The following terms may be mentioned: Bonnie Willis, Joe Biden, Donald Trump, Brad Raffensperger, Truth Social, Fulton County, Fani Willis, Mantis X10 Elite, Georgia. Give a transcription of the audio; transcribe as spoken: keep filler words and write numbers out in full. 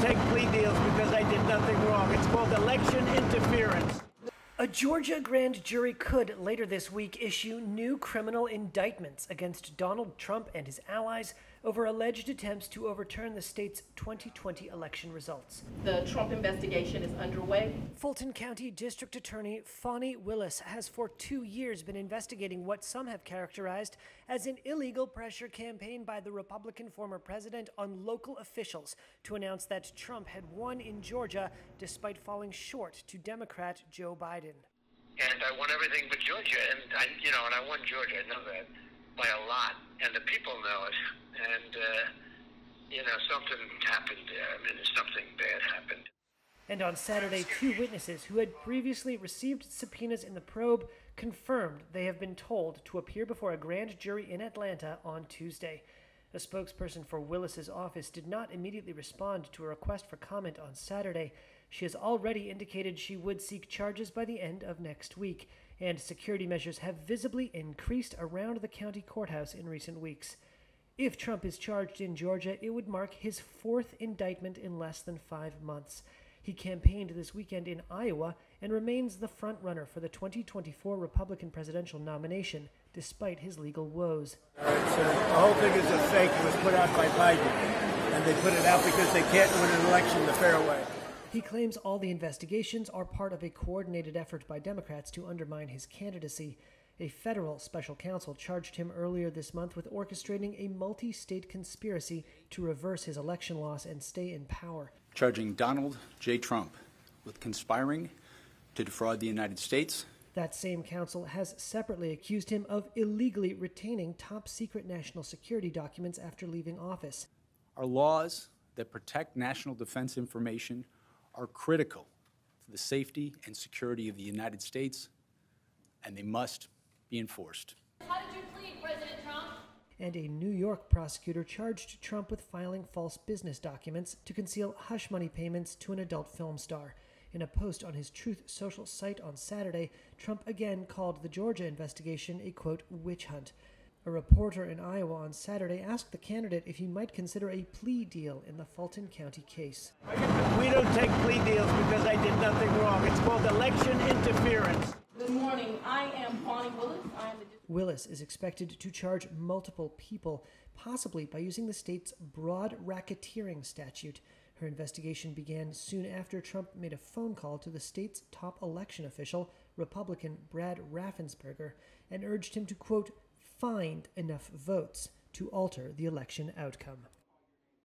take plea deals because I did nothing wrong. It's called election interference. A Georgia grand jury could later this week issue new criminal indictments against Donald Trump and his allies over alleged attempts to overturn the state's twenty twenty election results. The Trump investigation is underway. Fulton County District Attorney Fani Willis has for two years been investigating what some have characterized as an illegal pressure campaign by the Republican former president on local officials to announce that Trump had won in Georgia despite falling short to Democrat Joe Biden. And I won everything but Georgia, and I, you know, and I won Georgia, I know that, by a lot, and the people know it, and, uh, you know, something happened there, I mean, something bad happened. And on Saturday, two witnesses who had previously received subpoenas in the probe confirmed they have been told to appear before a grand jury in Atlanta on Tuesday. A spokesperson for Willis's office did not immediately respond to a request for comment on Saturday. She has already indicated she would seek charges by the end of next week, and security measures have visibly increased around the county courthouse in recent weeks. If Trump is charged in Georgia, it would mark his fourth indictment in less than five months. He campaigned this weekend in Iowa and remains the frontrunner for the twenty twenty-four Republican presidential nomination, despite his legal woes. All right, so the whole thing is a fake. It was put out by Biden, and they put it out because they can't win an election the fair way. He claims all the investigations are part of a coordinated effort by Democrats to undermine his candidacy. A federal special counsel charged him earlier this month with orchestrating a multi-state conspiracy to reverse his election loss and stay in power. Charging Donald J. Trump with conspiring to defraud the United States. That same counsel has separately accused him of illegally retaining top-secret national security documents after leaving office. Our laws that protect national defense information are critical to the safety and security of the United States, and they must be enforced. How did you plead, President Trump? And a New York prosecutor charged Trump with filing false business documents to conceal hush money payments to an adult film star. In a post on his Truth Social site on Saturday, Trump again called the Georgia investigation a, quote, witch hunt. A reporter in Iowa on Saturday asked the candidate if he might consider a plea deal in the Fulton County case. We don't take plea deals because I did nothing wrong. It's called election interference. Good morning. I am Bonnie Willis. I am the Willis is expected to charge multiple people, possibly by using the state's broad racketeering statute. Her investigation began soon after Trump made a phone call to the state's top election official, Republican Brad Raffensperger, and urged him to, quote, find enough votes to alter the election outcome.